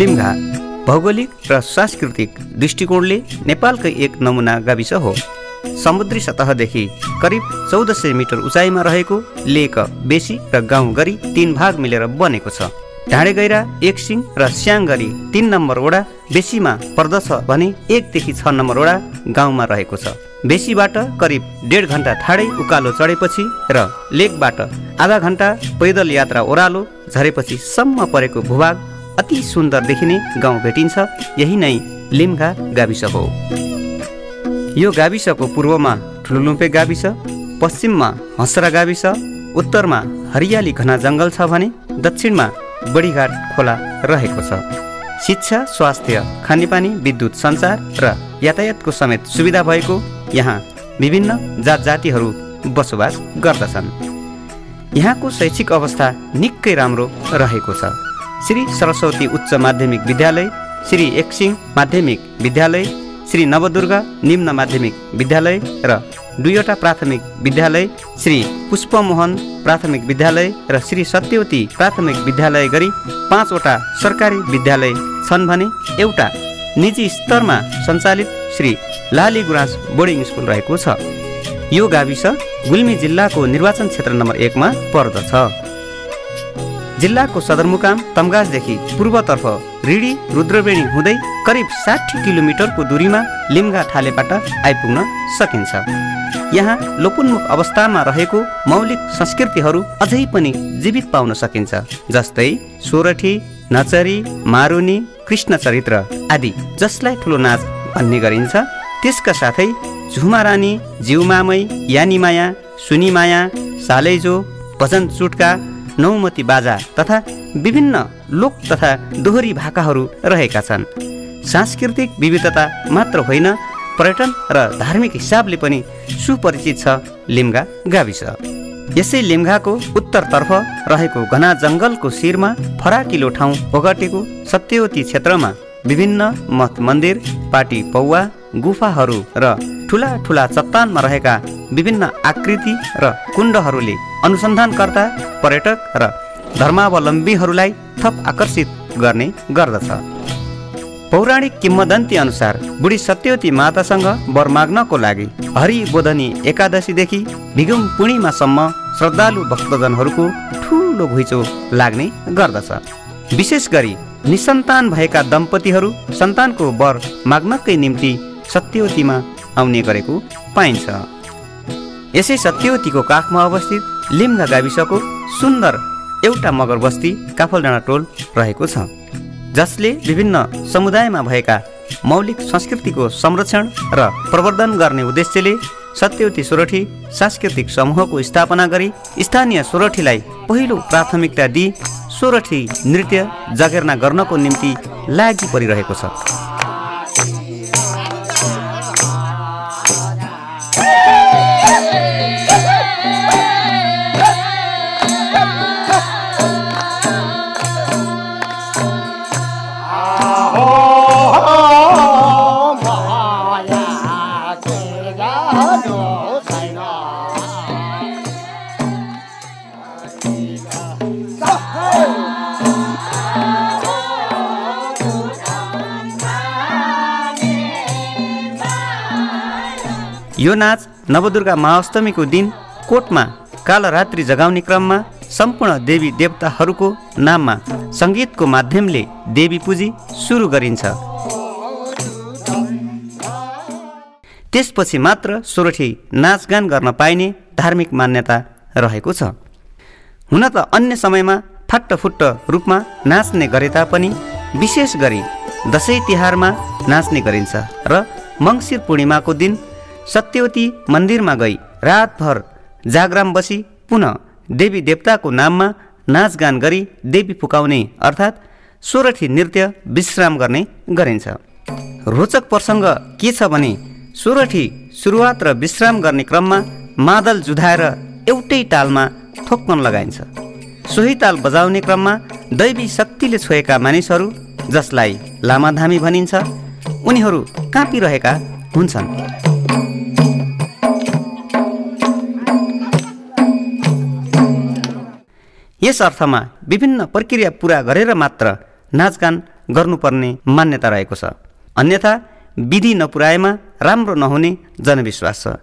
लिंगा भौगोलिक र सांस्कृतिक दृष्टिकोणले नेपालको एक नमुना गाविस हो। समुद्री सतहदेखि करिब 1400 मिटर उचाइमा रहेको लेक बेसी र गाउँ गरी 3 भाग मिलेर बनेको छ। ढाडेगैरा, एक्सिङ र स्याङ गरी 3 नम्बर वडा बेसीमा पर्दछ भने 1 देखि 6 नम्बर वडा गाउँमा रहेको छ। बेसीबाट करिब 1.5 घण्टा ठाडै उकालो चढेपछि र लेकबाट आधा घण्टा पैदल यात्रा ओह्रालो झरेपछि सम्म परेको भूभाग अति सुन्दर देखिने गाउँ भेटिन्छ। यही नै लिम्गा गाविस हो। यो गाविसको पूर्वमा ठुलुलुपे गाविस, पश्चिममा हसरा गाविस, उत्तरमा हरियाली घना जंगल छ भने दक्षिणमा बडीघाट खोला रहेको छ। शिक्षा, स्वास्थ्य, खानेपानी, विद्युत संचार र यातायातको समेत सुविधा भएको यहाँ विभिन्न जात जातिहरू बसोबास गर्दछन्। यहाँको शैक्षिक अवस्था निकै राम्रो रहेको छ। श्री सरस्वती उच्च माध्यमिक विद्यालय, श्री एक्सिंग माध्यमिक विद्यालय, श्री नवदुर्गा निम्न माध्यमिक विद्यालय र 2 वटा प्राथमिक विद्यालय, श्री पुष्पमोहन प्राथमिक विद्यालय र श्री सत्यवती प्राथमिक विद्यालय गरी 5 वटा सरकारी विद्यालय छन् भने एउटा निजी स्तरमा सञ्चालित श्री लाली गुरांस बोर्डिंग स्कूल रहेको छ। यो गाविस गुलमी जिल्लाको निर्वाचन क्षेत्र नम्बर 1मा पर्दछ। जिल्लाको सदरमुकाम तमगासदेखि पूर्वतर्फ रीडी रुद्रवेणी हुँदै करिब 60 किलोमिटरको दूरीमा लिम्गा थालेबाट आइपुग्न सकिन्छ। यहाँ लोपोन्मुख अवस्थामा रहेको मौलिक संस्कृतिहरू अझै पनि जीवित पाउन सकिन्छ, जस्तै सोरठी, नचरी, मारुनी, कृष्ण चरित्र आदि, जसलाई ठुलो नाच भन्ने गरिन्छ। त्यसका साथै झुमरानी, जीवमामै, यानीमाया, सुनीमाया, सालैजो, भजन चुटका, नौमती बाजा तथा विभिन्न लोक तथा दोहोरी भाकाहरू रहेका छन्। सांस्कृतिक विविधता मात्र होइन, पर्यटन र धार्मिक हिसाबले पनि सुपरिचित छ लिम्गा गाविस। यसै लिम्गाको उत्तरतर्फ रहेको घना जंगलको शिरमा फराकिलो ठाउँ ओगटेको सत्यवती क्षेत्रमा विभिन्न मठ मन्दिर, पाटी पौवा, गुफाहरू र ठुला ठुला चट्टानमा रहेका विभिन्न आकृति र कुण्डहरूले अनुसन्धानकर्ता, पर्यटक र धर्मावलम्बीहरूलाई थप आकर्षित गर्ने गर्दछ। पौराणिक किंवदन्ती अनुसार बुढी सत्यवती मातासँग वर माग्नको लागि हरि बोधनी एकादशीदेखि बिगम पुनिमासम्म श्रद्धालु भक्तजनहरूको ठुलो घुइँचो लाग्ने गर्दछ। विशेष गरी निसन्तान भएका दम्पतिहरू सन्तानको वर माग्नकै निम्ति सत्यवतीमा आउने गरेको पाइन्छ। यसै सत्यवतीको काखमा अवस्थित लिम्गा गाविसको सुन्दर एउटा मगर बस्ती काफलडाँडा टोल रहेको छ, जसले विभिन्न समुदायमा भएका मौलिक संस्कृतिको संरक्षण र प्रवर्धन गर्ने उद्देश्यले सत्यवती सोरठी सांस्कृतिक समूहको स्थापना गरी स्थानीय सोरठीलाई पहिलो प्राथमिकता दिई सोरठी नृत्य जागेर्ना गर्नको निम्ति लागि परिरहेको छ। यो नाच नवदुर्गा महाअष्टमीको दिन कोटमा कालरात्रि जगाउने क्रममा सम्पूर्ण देवी देवताहरूको नाममा सङ्गीतको माध्यमले देवी पूजी सुरु गरिन्छ। त्यसपछि मात्र सोरठी नाचगान गर्न पाइने धार्मिक मान्यता रहेको छ। हुन त अन्य समयमा फाट्टफुट्ट रूपमा नाच्ने गरे तापनि विशेष गरी दसैँ तिहारमा नाच्ने गरिन्छ र मङ्सिर पूर्णिमाको दिन सत्यवती मन्दिरमा गई रातभर जागराम बसी पुनः देवी देवताको नाममा नाचगान गरी देवी फुकाउने अर्थात् सोरठी नृत्य विश्राम गर्ने गरिन्छ। रोचक प्रसंग के छ भने सोरठी सुरुवात र विश्राम गर्ने क्रममा मादल जुधाएर एउटै तालमा ठोक्कन लगाइन्छ। सोही ताल बजाउने क्रममा दैवी शक्तिले छोएका मानिसहरू जसलाई लामाधामी भनिन्छ उनीहरू काँपिरहेका हुन्छन्। यस अर्थमा विभिन्न प्रक्रिया पूरा गरेर मात्र नाचगान गर्नुपर्ने मान्यता रहेको छ, अन्यथा विधि नपुराएमा राम्रो नहुने जनविश्वास छ।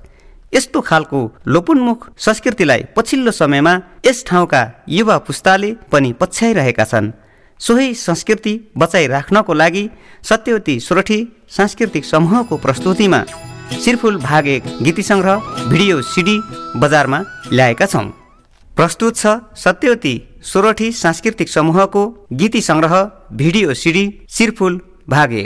यस्तो खालको लोपोन्मुख संस्कृतिलाई पछिल्लो समयमा यस ठाउँका युवा पुस्ताले पनि पछ्याइरहेका छन्। सोही संस्कृति बचाइराख्नको लागि सत्यवती सोरठी सांस्कृतिक समूहको प्रस्तुतिमा सिरफुल भागे गीत संग्रह भिडियो सिडी बजारमा ल्याएका छौँ। प्रस्तुत छ सत्यवती सोरठी सांस्कृतिक समूहको गीत संग्रह भिडियो सिडी सिरफुल भागे।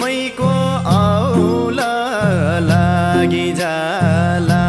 पूर्णिमैको औला लागि जाला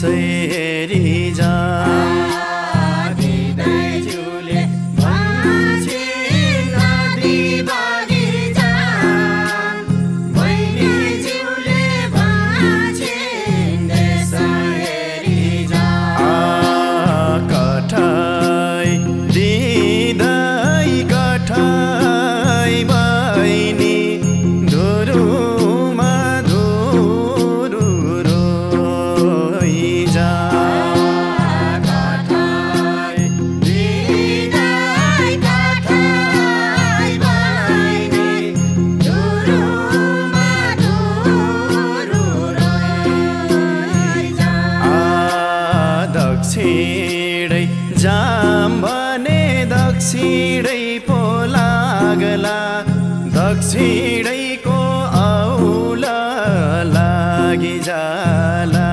say सिडै पो लागला दक्षिणैको औला लागि जाला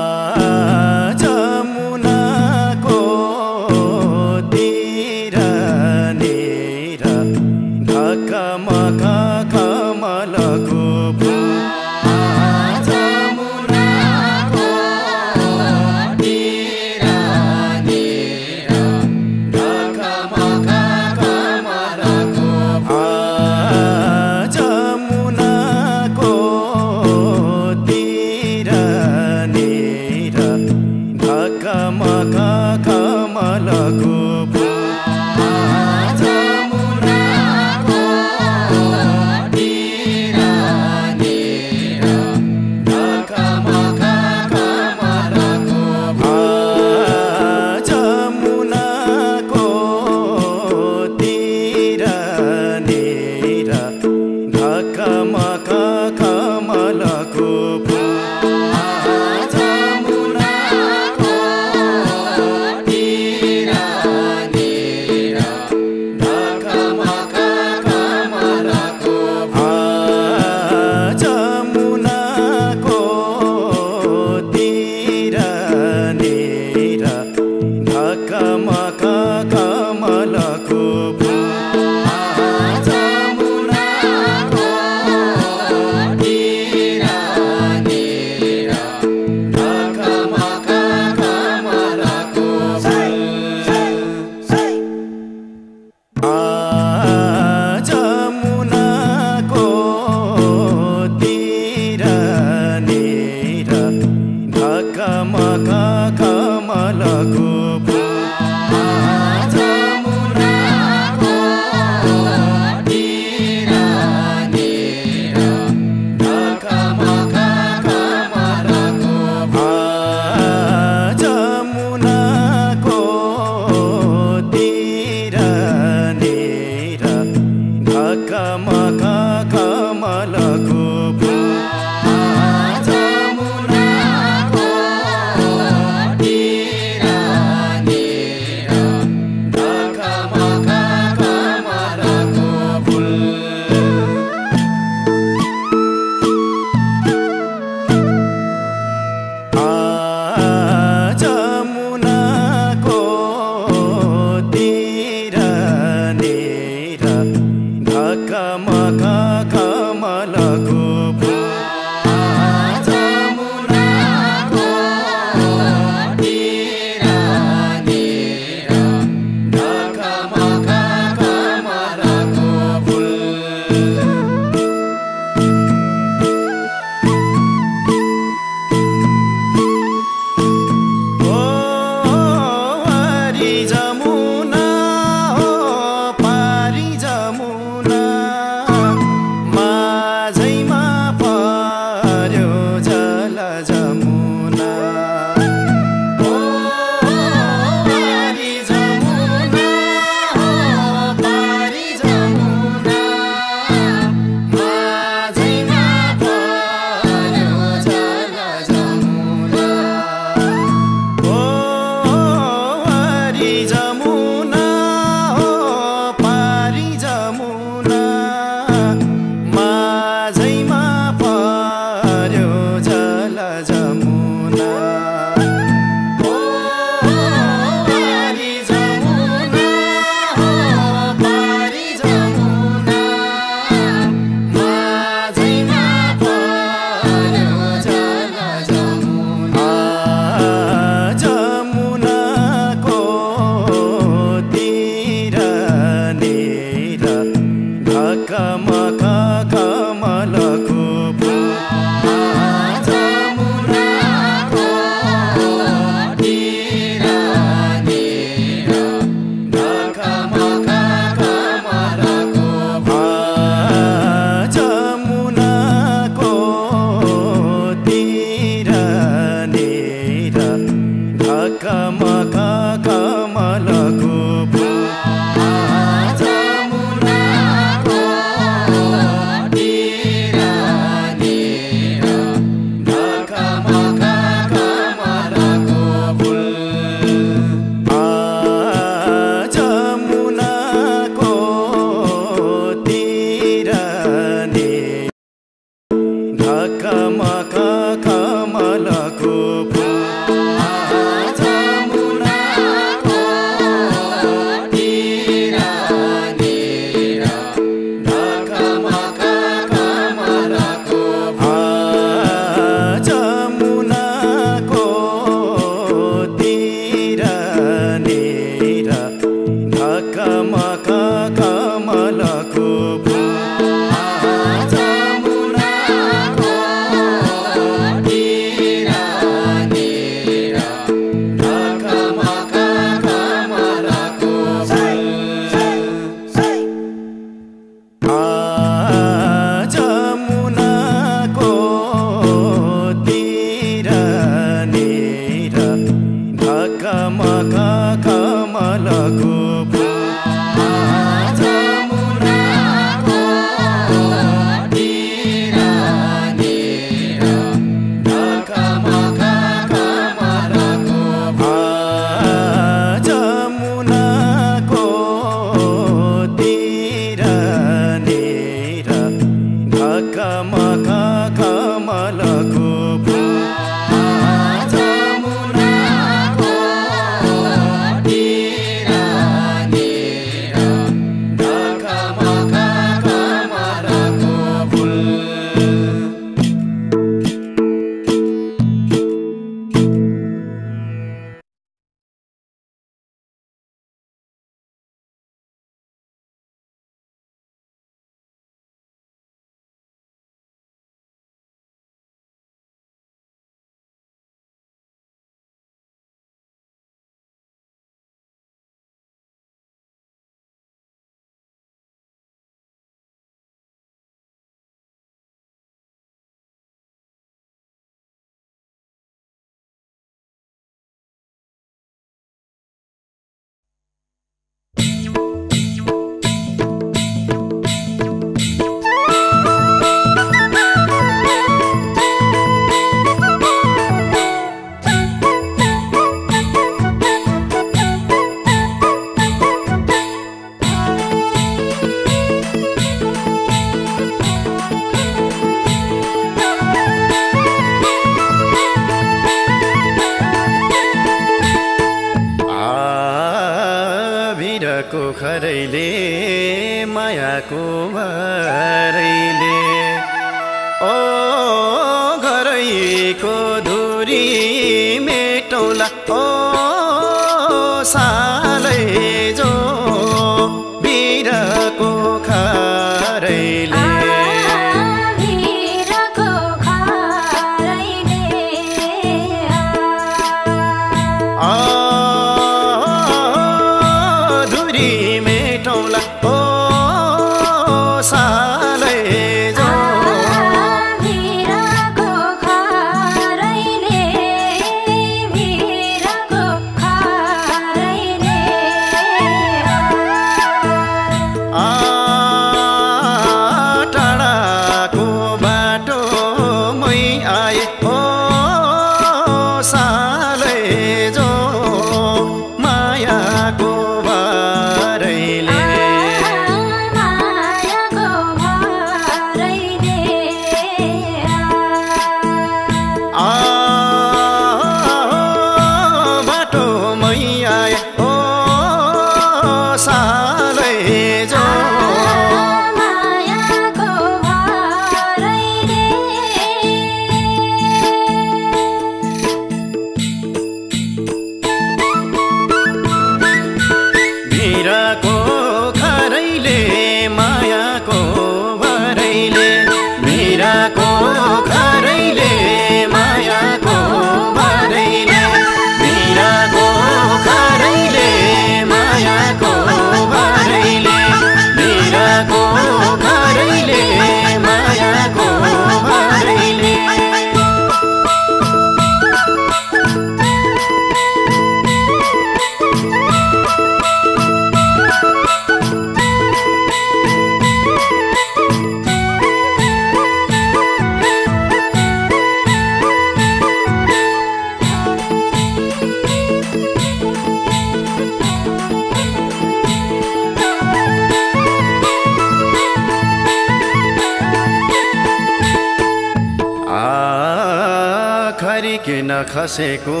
खसेको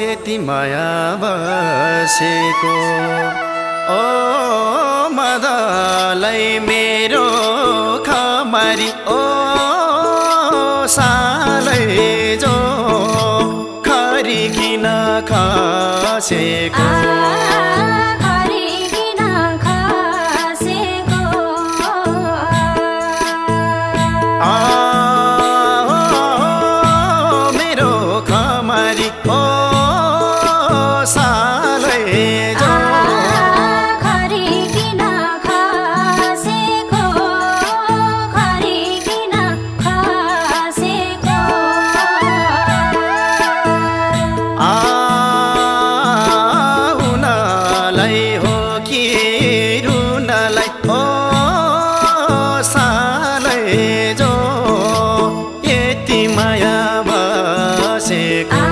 यति माया बसेको ओ मदलाई मेरो खमारी ओ सालैजो खरी किन खसेको देखि रुनलाई ओ सालैजो यति माया बसेको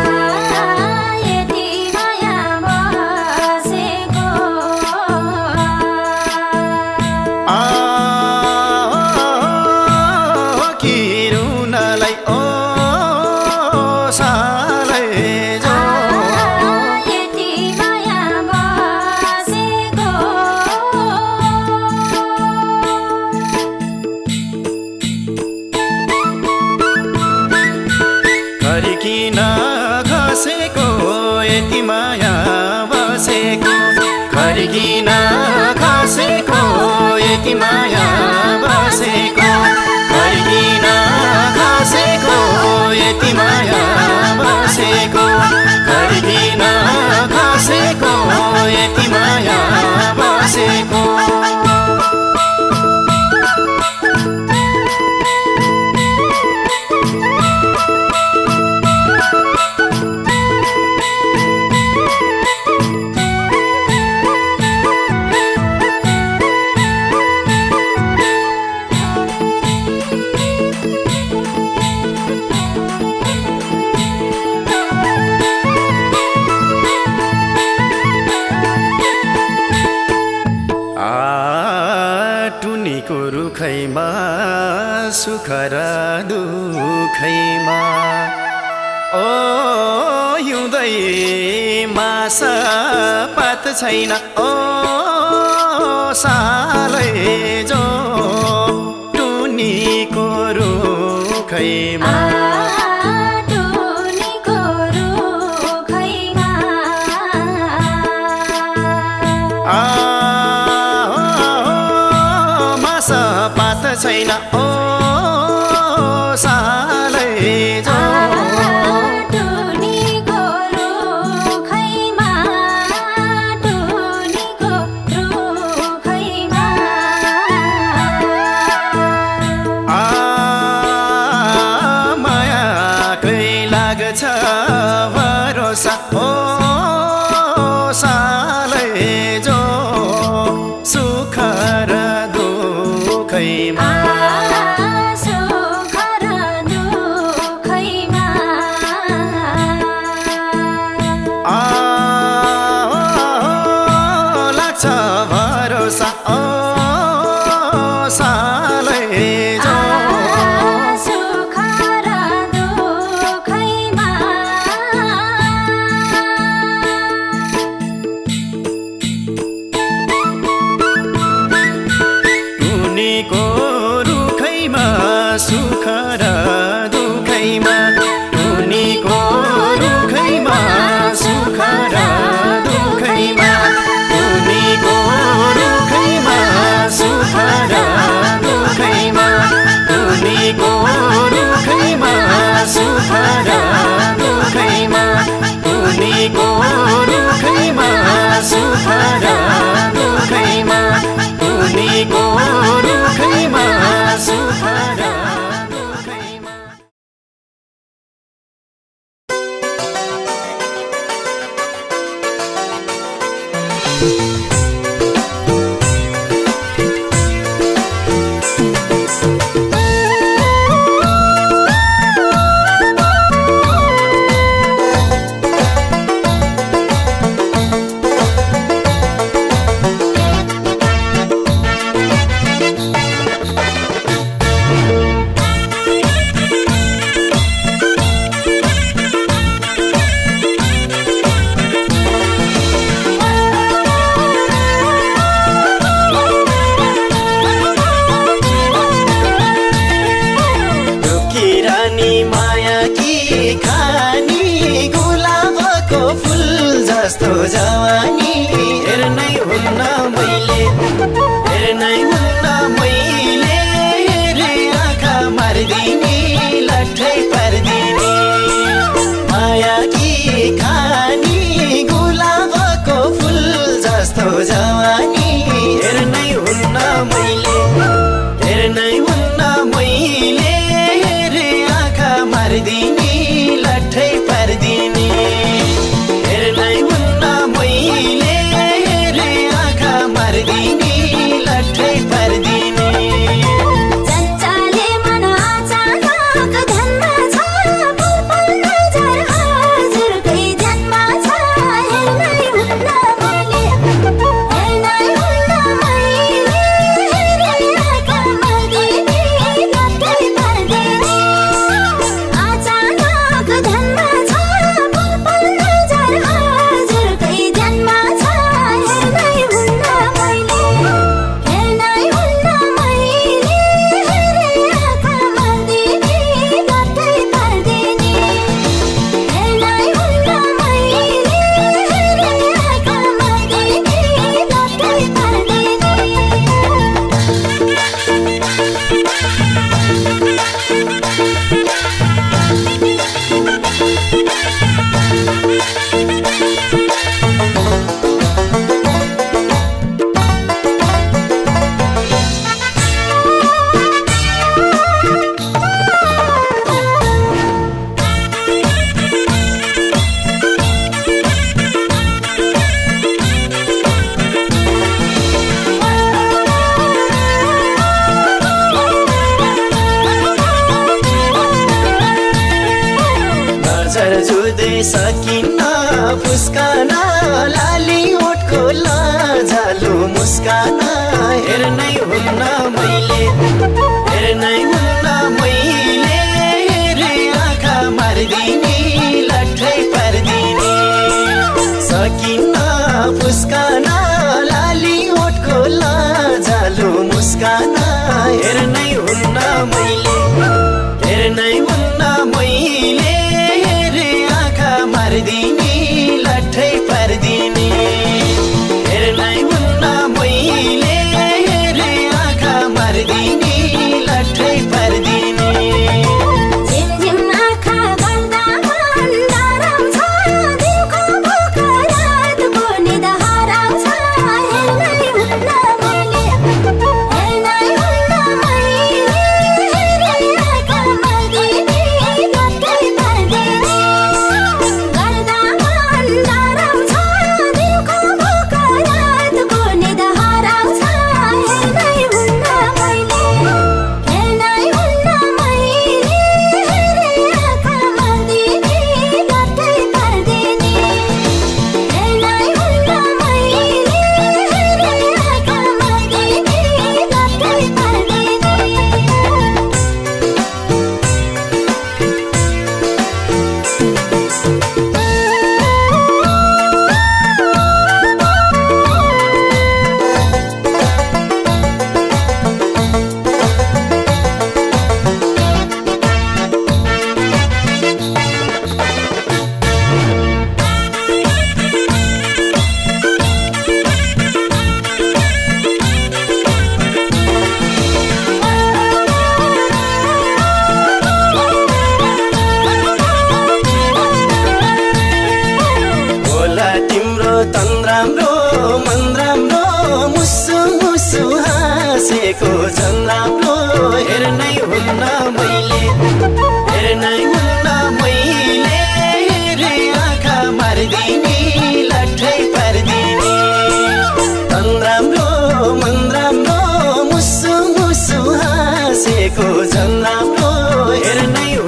दुखैमा ओ हिउँदै मासा पात छैन ओ सालैजो टुनीको रुखैमा मासा पात छैन ओ को जन्म को हेर्नै